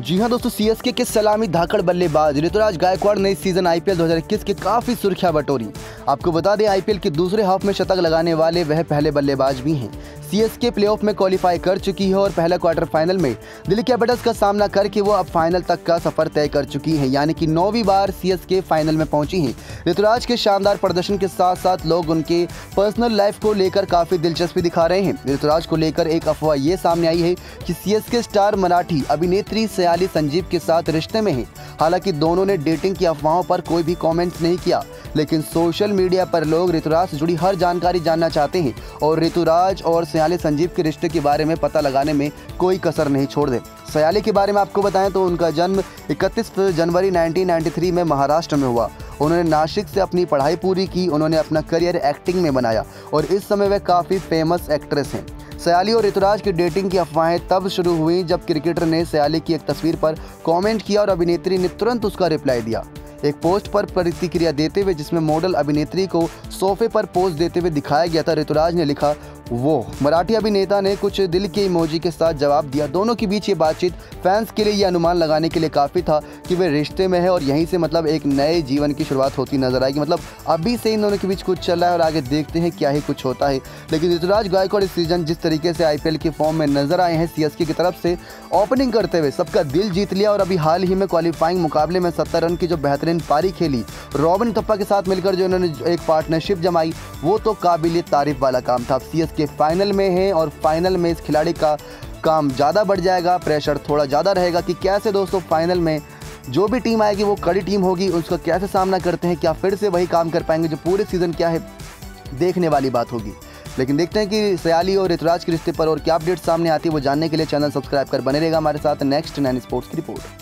जी हां दोस्तों, सीएसके के सलामी धाकड़ बल्लेबाज ऋतुराज गायकवाड़ ने इस सीजन आईपीएल 2021 के काफ़ी सुर्खियां बटोरी। आपको बता दें, आईपीएल के दूसरे हाफ में शतक लगाने वाले वह पहले बल्लेबाज भी हैं। सीएसके प्लेऑफ में क्वालिफाई कर चुकी है और पहला क्वार्टर फाइनल में दिल्ली कैपिटल्स का सामना करके वो अब फाइनल तक का सफर तय कर चुकी है, यानी कि 9वीं बार सीएसके फाइनल में पहुंची है। ऋतुराज के शानदार प्रदर्शन के साथ साथ लोग उनके पर्सनल लाइफ को लेकर काफ़ी दिलचस्पी दिखा रहे हैं। ऋतुराज को लेकर एक अफवाह ये सामने आई है कि सीएसके स्टार मराठी अभिनेत्री सयाली संजीव के साथ रिश्ते में है। हालांकि दोनों ने डेटिंग की अफवाहों पर कोई भी कॉमेंट्स नहीं किया, लेकिन सोशल मीडिया पर लोग ऋतुराज से जुड़ी हर जानकारी जानना चाहते हैं और ऋतुराज और सयाली संजीव के रिश्ते के बारे में पता लगाने में कोई कसर नहीं छोड़ दे। सयाली के बारे में आपको बताएं तो उनका जन्म 31 जनवरी 1993 में महाराष्ट्र में हुआ। उन्होंने नासिक से अपनी पढ़ाई पूरी की। उन्होंने अपना करियर एक्टिंग में बनाया और इस समय वह काफ़ी फेमस एक्ट्रेस हैं। सयाली और ऋतुराज की डेटिंग की अफवाहें तब शुरू हुई जब क्रिकेटर ने सयाली की एक तस्वीर पर कमेंट किया और अभिनेत्री ने तुरंत उसका रिप्लाई दिया। एक पोस्ट पर प्रतिक्रिया देते हुए, जिसमें मॉडल अभिनेत्री को सोफे पर पोज देते हुए दिखाया गया था, ऋतुराज ने लिखा, वो मराठी अभिनेता ने कुछ दिल के इमोजी के साथ जवाब दिया। दोनों के बीच ये बातचीत फैंस के लिए यह अनुमान लगाने के लिए काफ़ी था कि वे रिश्ते में है और यहीं से मतलब एक नए जीवन की शुरुआत होती नजर आएगी। मतलब अभी से इन दोनों के बीच कुछ चल रहा है और आगे देखते हैं क्या ही कुछ होता है। लेकिन ऋतुराज गायकवाड़ इस सीजन जिस तरीके से आईपीएल के फॉर्म में नजर आए हैं, सीएसके की तरफ से ओपनिंग करते हुए सबका दिल जीत लिया और अभी हाल ही में क्वालिफाइंग मुकाबले में 70 रन की जो बेहतरीन पारी खेली रॉबिन थप्पा के साथ मिलकर, जो इन्होंने एक पार्टनरशिप जमाई, वो तो काबिल तारीफ वाला काम था। सीएसके फाइनल में है और फाइनल में इस खिलाड़ी का काम ज़्यादा बढ़ जाएगा, प्रेशर थोड़ा ज़्यादा रहेगा कि कैसे दोस्तों फाइनल में जो भी टीम आएगी वो कड़ी टीम होगी, उसका कैसे सामना करते हैं, क्या फिर से वही काम कर पाएंगे जो पूरे सीज़न क्या है, देखने वाली बात होगी। लेकिन देखते हैं कि सयाली और ऋतुराज के रिश्ते पर और क्या अपडेट सामने आती है, वो जानने के लिए चैनल सब्सक्राइब कर बने रहेगा हमारे साथ। नेक्स्ट 9 स्पोर्ट्स की रिपोर्ट।